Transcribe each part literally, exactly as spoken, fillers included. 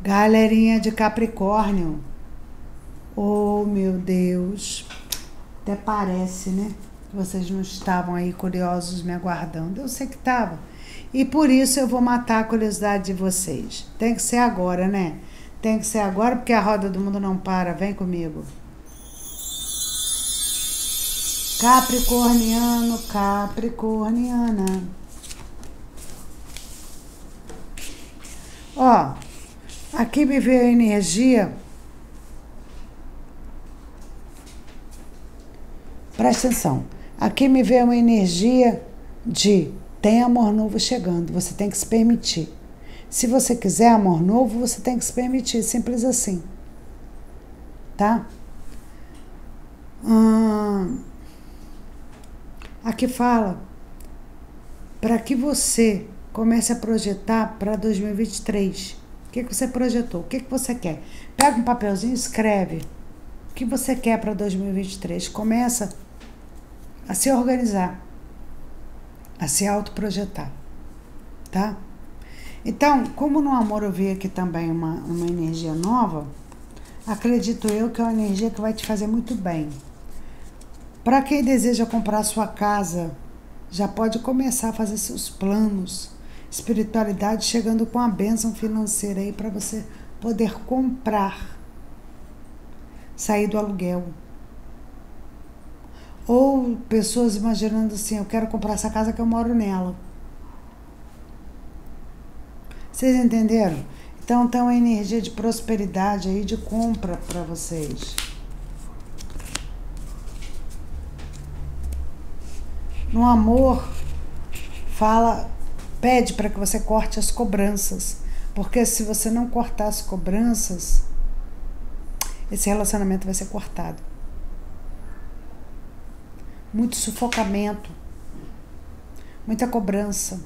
Galerinha de Capricórnio, oh meu Deus, até parece, né? Vocês não estavam aí curiosos me aguardando, eu sei que estavam. E por isso eu vou matar a curiosidade de vocês. Tem que ser agora, né? Tem que ser agora porque a roda do mundo não para. Vem comigo. Capricorniano, Capricorniana. Ó, aqui me veio a energia. Presta atenção. Aqui me veio uma energia de... tem amor novo chegando, você tem que se permitir. Se você quiser amor novo, você tem que se permitir, simples assim. Tá? Hum, aqui fala para que você comece a projetar para dois mil e vinte e três. O que, que você projetou? O que, que você quer? Pega um papelzinho e escreve o que você quer para dois mil e vinte e três. Começa a se organizar, a se autoprojetar, tá? Então, como no amor eu vi aqui também uma, uma energia nova, acredito eu que é uma energia que vai te fazer muito bem. Para quem deseja comprar sua casa, já pode começar a fazer seus planos. Espiritualidade chegando com a bênção financeira aí para você poder comprar, sair do aluguel. Ou pessoas imaginando assim, eu quero comprar essa casa que eu moro nela. Vocês entenderam? Então tem uma energia de prosperidade aí, de compra para vocês. No amor, fala, pede para que você corte as cobranças. Porque se você não cortar as cobranças, esse relacionamento vai ser cortado. Muito sufocamento, muita cobrança,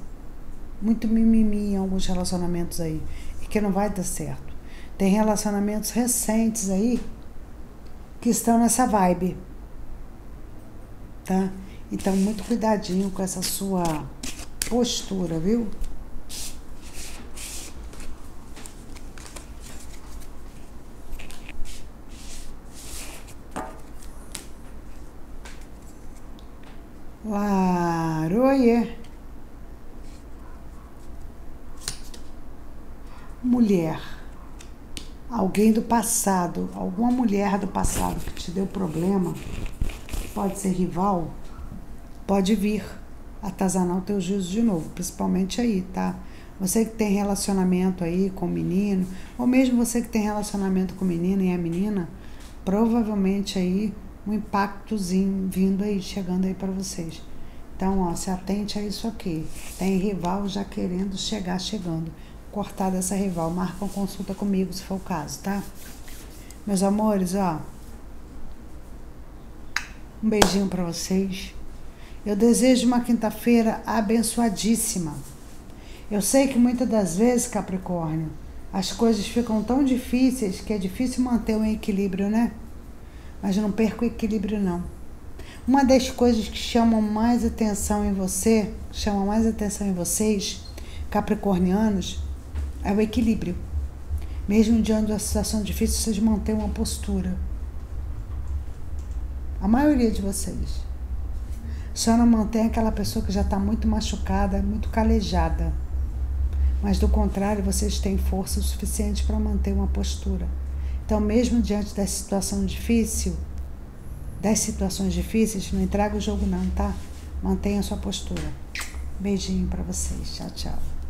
muito mimimi em alguns relacionamentos aí, e que não vai dar certo. Tem relacionamentos recentes aí que estão nessa vibe, tá? Então, muito cuidadinho com essa sua postura, viu? Laroie. Mulher. Alguém do passado, alguma mulher do passado que te deu problema, pode ser rival, pode vir atazanar o teu juízo de novo, principalmente aí, tá? Você que tem relacionamento aí com o menino, ou mesmo você que tem relacionamento com o menino e a menina, provavelmente aí um impactozinho vindo aí, chegando aí para vocês. Então, ó, se atente a isso aqui. Tem rival já querendo chegar, chegando. Cortar dessa rival. Marca uma consulta comigo, se for o caso, tá? Meus amores, ó. Um beijinho para vocês. Eu desejo uma quinta-feira abençoadíssima. Eu sei que muitas das vezes, Capricórnio, as coisas ficam tão difíceis que é difícil manter um equilíbrio, né? Mas não perca o equilíbrio, não. Uma das coisas que chamam mais atenção em você, chama mais atenção em vocês, capricornianos, é o equilíbrio. Mesmo diante de uma situação difícil, vocês mantêm uma postura. A maioria de vocês. Só não mantém aquela pessoa que já está muito machucada, muito calejada. Mas, do contrário, vocês têm força o suficiente para manter uma postura. Então, mesmo diante da situação difícil, das situações difíceis, não entrega o jogo não, tá? Mantenha a sua postura. Beijinho pra vocês. Tchau, tchau.